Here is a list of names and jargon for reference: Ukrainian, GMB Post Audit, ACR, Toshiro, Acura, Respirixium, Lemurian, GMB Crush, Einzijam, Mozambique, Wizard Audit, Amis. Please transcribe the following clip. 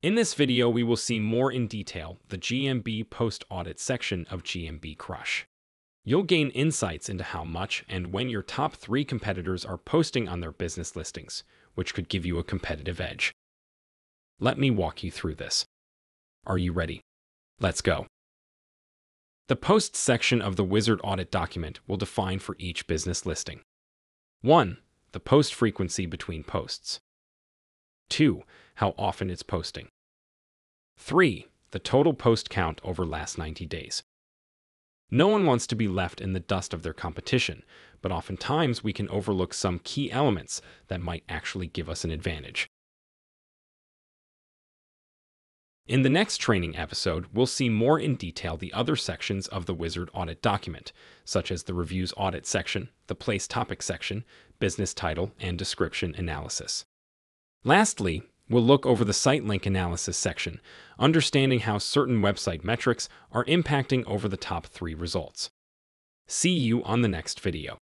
In this video, we will see more in detail the GMB Post Audit section of GMB Crush. You'll gain insights into how much and when your top 3 competitors are posting on their business listings, which could give you a competitive edge. Let me walk you through this. Are you ready? Let's go. The post section of the Wizard Audit document will define for each business listing. 1. The post frequency between posts. 2. How often it's posting. 3. The total post count over last 90 days. No one wants to be left in the dust of their competition, but oftentimes we can overlook some key elements that might actually give us an advantage. In the next training episode, we'll see more in detail the other sections of the Wizard Audit document, such as the Reviews Audit section, the Place Topic section, Business Title, and Description Analysis. Lastly, we'll look over the Site Link Analysis section, understanding how certain website metrics are impacting over the top 3 results. See you on the next video.